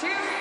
Cheers.